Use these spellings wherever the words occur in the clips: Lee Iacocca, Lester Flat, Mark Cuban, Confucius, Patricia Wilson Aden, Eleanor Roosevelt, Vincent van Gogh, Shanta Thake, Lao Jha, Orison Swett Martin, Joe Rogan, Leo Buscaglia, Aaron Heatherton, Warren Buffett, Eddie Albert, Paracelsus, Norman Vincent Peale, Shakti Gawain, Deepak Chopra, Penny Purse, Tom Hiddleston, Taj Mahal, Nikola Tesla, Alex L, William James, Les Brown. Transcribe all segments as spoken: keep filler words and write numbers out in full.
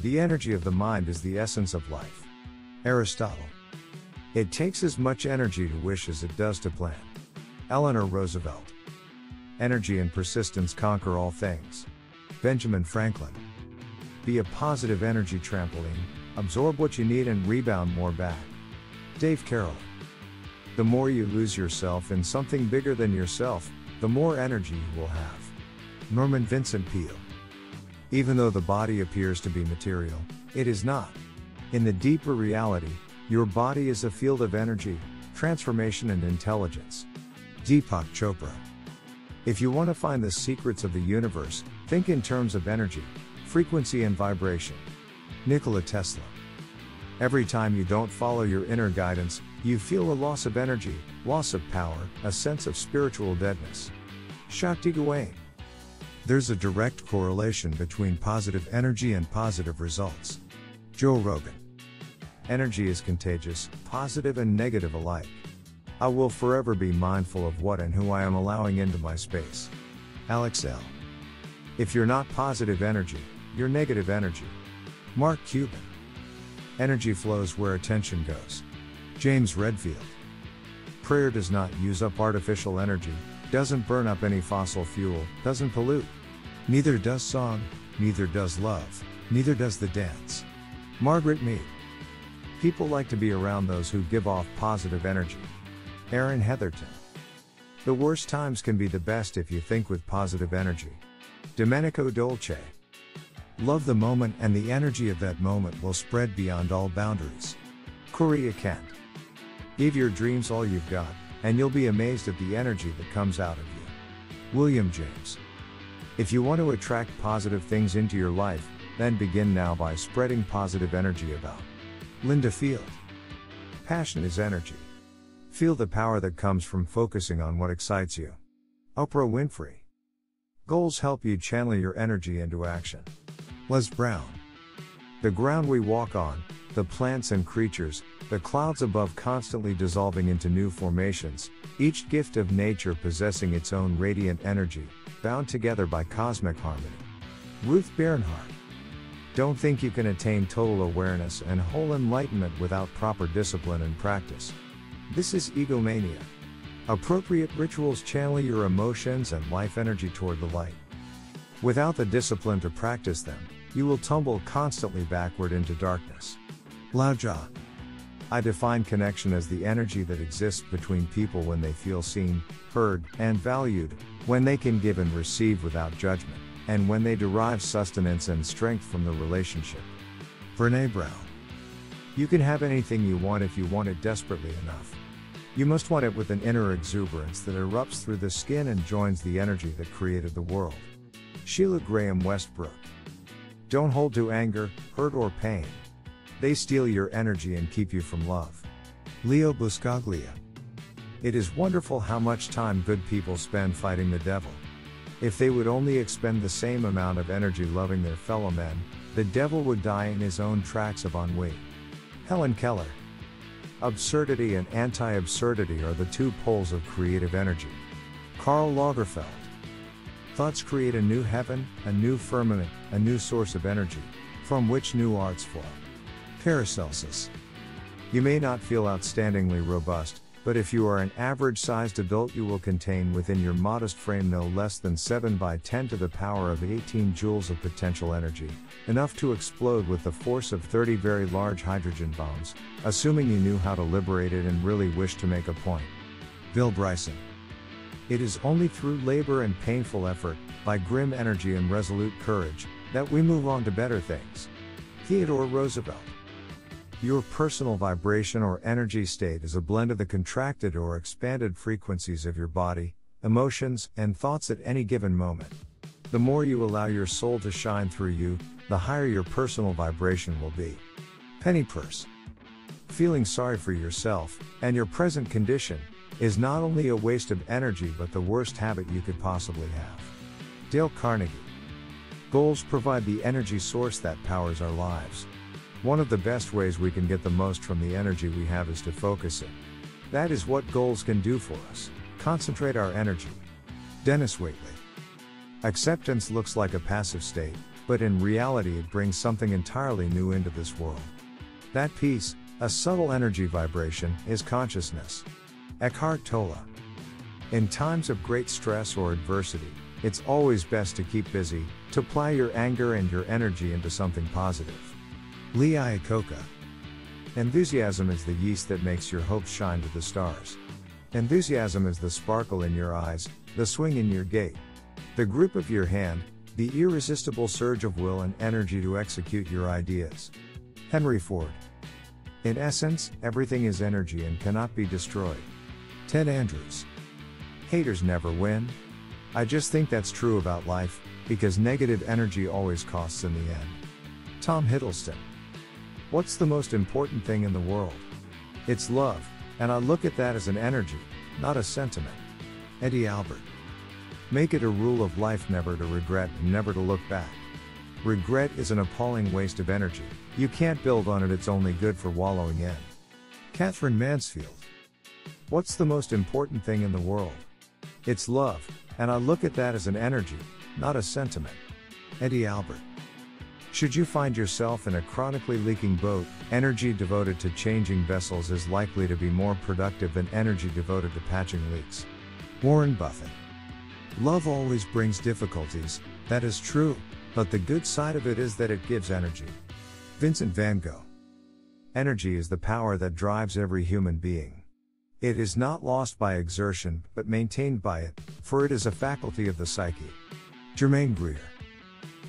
The energy of the mind is the essence of life. Aristotle. It takes as much energy to wish as it does to plan. Eleanor Roosevelt. Energy and persistence conquer all things. Benjamin Franklin. Be a positive energy trampoline, absorb what you need and rebound more back. Dave Carroll. The more you lose yourself in something bigger than yourself, the more energy you will have. Norman Vincent Peale. Even though the body appears to be material, it is not. In the deeper reality, your body is a field of energy, transformation and intelligence. Deepak Chopra. If you want to find the secrets of the universe, think in terms of energy, frequency and vibration. Nikola Tesla. Every time you don't follow your inner guidance, you feel a loss of energy, loss of power, a sense of spiritual deadness. Shakti Gawain. There's a direct correlation between positive energy and positive results. Joe Rogan. Energy is contagious, positive and negative alike. I will forever be mindful of what and who I am allowing into my space. Alex L. If you're not positive energy, you're negative energy. Mark Cuban. Energy flows where attention goes. James Redfield. Prayer does not use up artificial energy, doesn't burn up any fossil fuel, doesn't pollute. Neither does song, neither does love, neither does the dance. Margaret Mead. People like to be around those who give off positive energy. Aaron Heatherton. The worst times can be the best if you think with positive energy. Domenico Dolce. Love the moment and the energy of that moment will spread beyond all boundaries. Korea Kent. Give your dreams all you've got, and you'll be amazed at the energy that comes out of you. William James. If you want to attract positive things into your life, then begin now by spreading positive energy about. Linda Field. Passion is energy. Feel the power that comes from focusing on what excites you. Oprah Winfrey. Goals help you channel your energy into action. Les Brown. The ground we walk on, the plants and creatures, the clouds above constantly dissolving into new formations, each gift of nature possessing its own radiant energy, bound together by cosmic harmony. Ruth Bernhard. Don't think you can attain total awareness and whole enlightenment without proper discipline and practice. This is egomania. Appropriate rituals channel your emotions and life energy toward the light. Without the discipline to practice them, you will tumble constantly backward into darkness. Lao Jha. I define connection as the energy that exists between people when they feel seen, heard, and valued, when they can give and receive without judgment, and when they derive sustenance and strength from the relationship. Brené Brown. You can have anything you want if you want it desperately enough. You must want it with an inner exuberance that erupts through the skin and joins the energy that created the world. Sheila Graham Westbrook. Don't hold to anger, hurt or pain. They steal your energy and keep you from love. Leo Buscaglia. It is wonderful how much time good people spend fighting the devil. If they would only expend the same amount of energy loving their fellow men, the devil would die in his own tracks of ennui. Helen Keller. Absurdity and anti-absurdity are the two poles of creative energy. Karl Lagerfeld. Thoughts create a new heaven, a new firmament, a new source of energy, from which new arts flow. Paracelsus. You may not feel outstandingly robust, but if you are an average-sized adult you will contain within your modest frame no less than seven by ten to the power of eighteen joules of potential energy, enough to explode with the force of thirty very large hydrogen bombs, assuming you knew how to liberate it and really wished to make a point. Bill Bryson. It is only through labor and painful effort, by grim energy and resolute courage, that we move on to better things. Theodore Roosevelt. Your personal vibration or energy state is a blend of the contracted or expanded frequencies of your body, emotions, and thoughts at any given moment. The more you allow your soul to shine through you, the higher your personal vibration will be. Penny Purse. Feeling sorry for yourself, and your present condition, is not only a waste of energy but the worst habit you could possibly have. Dale Carnegie. Goals provide the energy source that powers our lives. One of the best ways we can get the most from the energy we have is to focus it. That is what goals can do for us, concentrate our energy. Dennis Waitley. Acceptance looks like a passive state, but in reality it brings something entirely new into this world. That peace, a subtle energy vibration, is consciousness. Eckhart Tolle. In times of great stress or adversity, it's always best to keep busy, to plow your anger and your energy into something positive. Lee Iacocca. Enthusiasm is the yeast that makes your hopes shine to the stars. Enthusiasm is the sparkle in your eyes, the swing in your gait, the grip of your hand, the irresistible surge of will and energy to execute your ideas. Henry Ford. In essence, everything is energy and cannot be destroyed. Ted Andrews. Haters never win. I just think that's true about life, because negative energy always costs in the end. Tom Hiddleston. What's the most important thing in the world? It's love, and I look at that as an energy, not a sentiment. Eddie Albert. Make it a rule of life never to regret and never to look back. Regret is an appalling waste of energy. You can't build on it, it's only good for wallowing in. Catherine Mansfield. What's the most important thing in the world? It's love, and I look at that as an energy, not a sentiment. Eddie Albert. Should you find yourself in a chronically leaking boat, energy devoted to changing vessels is likely to be more productive than energy devoted to patching leaks. Warren Buffett. Love always brings difficulties, that is true, but the good side of it is that it gives energy. Vincent van Gogh. Energy is the power that drives every human being. It is not lost by exertion, but maintained by it, for it is a faculty of the psyche. Germaine Greer.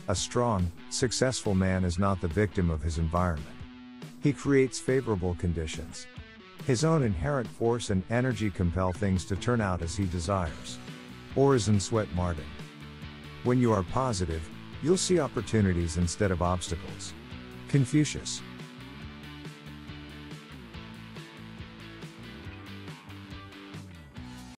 A strong, successful man is not the victim of his environment. He creates favorable conditions. His own inherent force and energy compel things to turn out as he desires. Orison Swett Martin. When you are positive, you'll see opportunities instead of obstacles. Confucius.